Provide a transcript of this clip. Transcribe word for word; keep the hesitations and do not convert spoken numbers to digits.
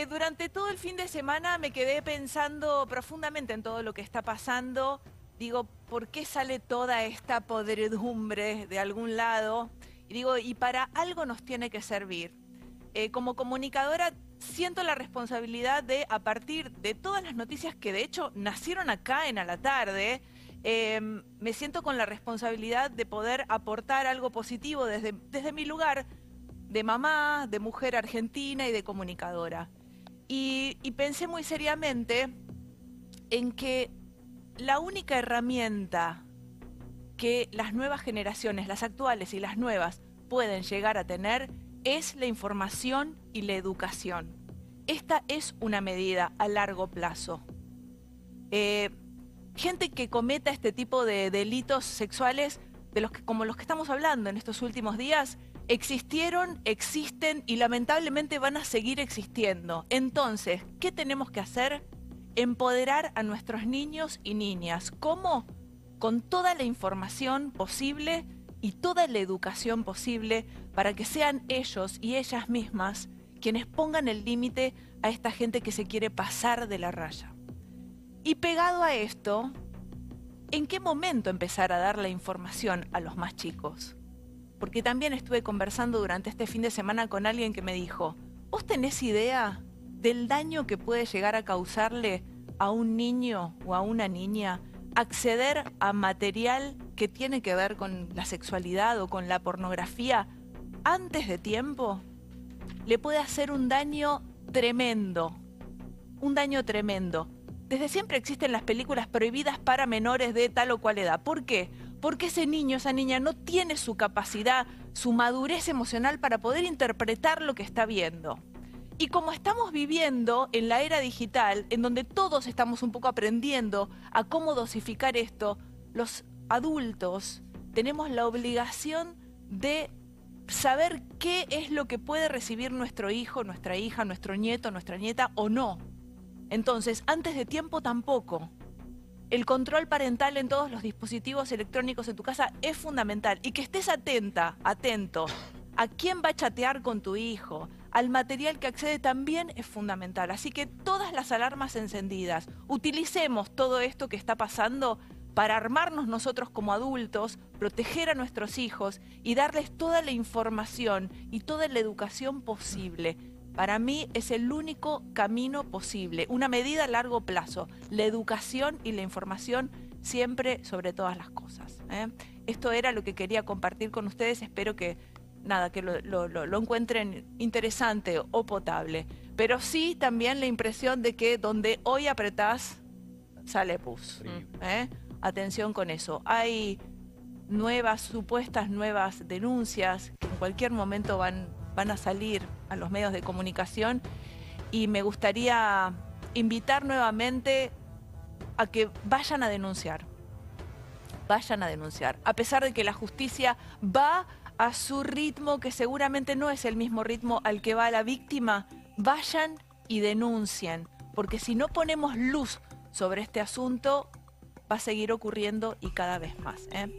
Eh, durante todo el fin de semana me quedé pensando profundamente en todo lo que está pasando. Digo, ¿por qué sale toda esta podredumbre de algún lado? Y digo, y para algo nos tiene que servir. Eh, como comunicadora siento la responsabilidad de, a partir de todas las noticias que de hecho nacieron acá en A la Tarde, eh, me siento con la responsabilidad de poder aportar algo positivo desde, desde mi lugar de mamá, de mujer argentina y de comunicadora. Y, y pensé muy seriamente en que la única herramienta que las nuevas generaciones, las actuales y las nuevas, pueden llegar a tener es la información y la educación. Esta es una medida a largo plazo. Eh, gente que cometa este tipo de delitos sexuales, de los que, como los que estamos hablando en estos últimos días, existieron, existen y lamentablemente van a seguir existiendo. Entonces, ¿qué tenemos que hacer? Empoderar a nuestros niños y niñas. ¿Cómo? Con toda la información posible y toda la educación posible para que sean ellos y ellas mismas quienes pongan el límite a esta gente que se quiere pasar de la raya. Y pegado a esto, ¿en qué momento empezar a dar la información a los más chicos? Porque también estuve conversando durante este fin de semana con alguien que me dijo, ¿vos tenés idea del daño que puede llegar a causarle a un niño o a una niña acceder a material que tiene que ver con la sexualidad o con la pornografía antes de tiempo? Le puede hacer un daño tremendo, un daño tremendo. Desde siempre existen las películas prohibidas para menores de tal o cual edad. ¿Por qué? Porque ese niño, esa niña no tiene su capacidad, su madurez emocional para poder interpretar lo que está viendo. Y como estamos viviendo en la era digital, en donde todos estamos un poco aprendiendo a cómo dosificar esto, los adultos tenemos la obligación de saber qué es lo que puede recibir nuestro hijo, nuestra hija, nuestro nieto, nuestra nieta o no. Entonces, antes de tiempo tampoco. El control parental en todos los dispositivos electrónicos en tu casa es fundamental. Y que estés atenta, atento, a quién va a chatear con tu hijo, al material que accede también es fundamental. Así que todas las alarmas encendidas, utilicemos todo esto que está pasando para armarnos nosotros como adultos, proteger a nuestros hijos y darles toda la información y toda la educación posible. Para mí es el único camino posible, una medida a largo plazo, la educación y la información siempre sobre todas las cosas, ¿eh? Esto era lo que quería compartir con ustedes, espero que, nada, que lo, lo, lo, lo encuentren interesante o potable, pero sí también la impresión de que donde hoy apretás, sale pus, ¿eh? Atención con eso, hay nuevas, supuestas nuevas denuncias que en cualquier momento van van a salir a los medios de comunicación y me gustaría invitar nuevamente a que vayan a denunciar, vayan a denunciar, a pesar de que la justicia va a su ritmo, que seguramente no es el mismo ritmo al que va la víctima, vayan y denuncien, porque si no ponemos luz sobre este asunto, va a seguir ocurriendo y cada vez más, ¿eh?